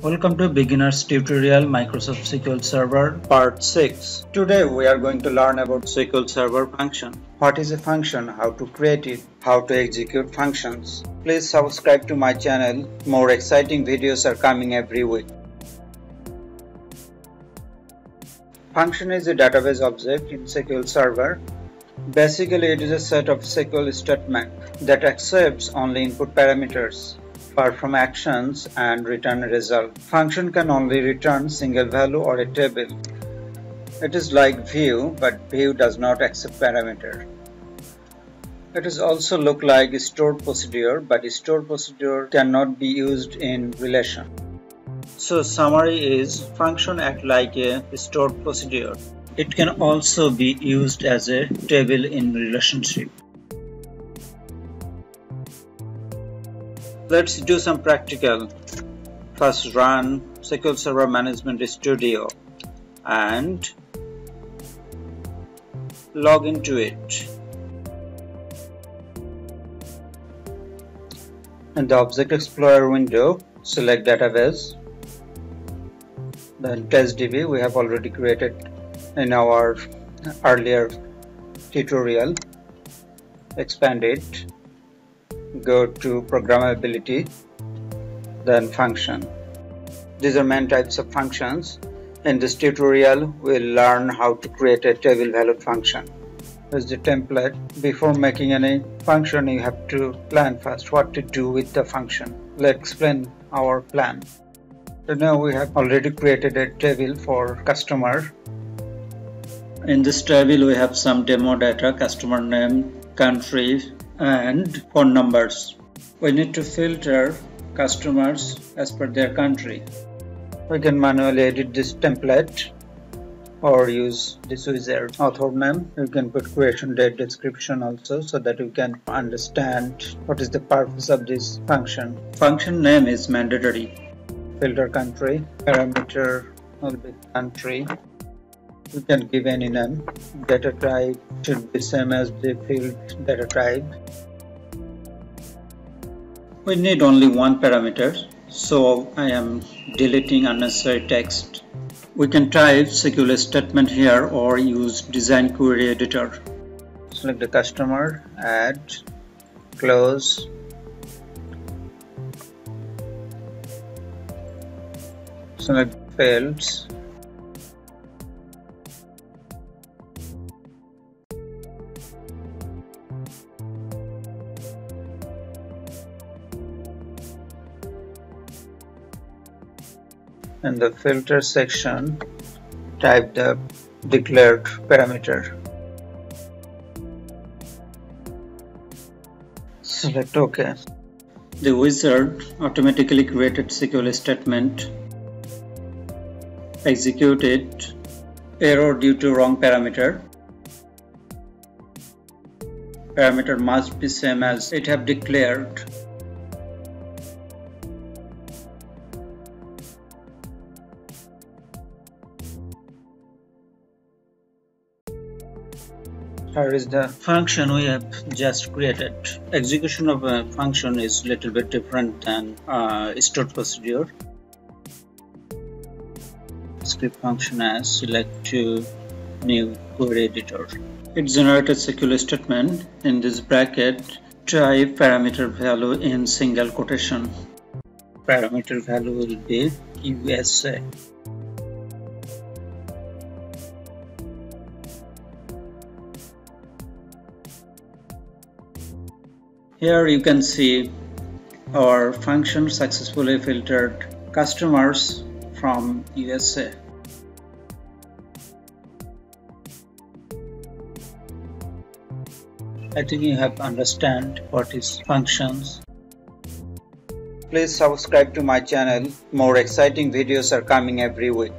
Welcome to Beginner's Tutorial Microsoft SQL Server Part 6. Today we are going to learn about SQL Server function. What is a function, how to create it, how to execute functions. Please subscribe to my channel. More exciting videos are coming every week. Function is a database object in SQL Server. Basically it is a set of SQL statements that accepts only input parameters, perform actions and return a result. Function can only return single value or a table. It is like view, but view does not accept parameter. It is also look like a stored procedure, but a stored procedure cannot be used in relation. So summary is, function act like a stored procedure. It can also be used as a table in relationship. Let's do some practical. First, run SQL Server Management Studio and log into it. In the Object Explorer window, select Database. Then TestDB we have already created in our earlier tutorial. Expand it. Go to programmability, then function. These are main types of functions. In this tutorial we'll learn how to create a table value function. Here's the template. Before making any function you have to plan first what to do with the function. Let's explain our plan. So now we have already created a table for customer. In this table we have some demo data, customer name, country and phone numbers. We need to filter customers as per their country. We can manually edit this template or use this wizard. Author name, you can put creation date, description also, so that you can understand what is the purpose of this function. Function name is mandatory. Filter country, parameter will be country. You can give any name. Data type should be same as the field data type. We need only one parameter, so I am deleting unnecessary text. We can type SQL statement here or use design query editor. Select the customer, add, close. Select fields. In the filter section, type the declared parameter. Select OK. The wizard automatically created SQL statement. Execute it. Error due to wrong parameter. Parameter must be same as it have declared. Here is the function we have just created. Execution of a function is a little bit different than stored procedure. Script function as select to new query editor. It generated SQL statement. In this bracket, type parameter value in single quotation. Parameter value will be USA. Here you can see our function successfully filtered customers from USA. I think you have understand what is functions. Please subscribe to my channel. More exciting videos are coming every week.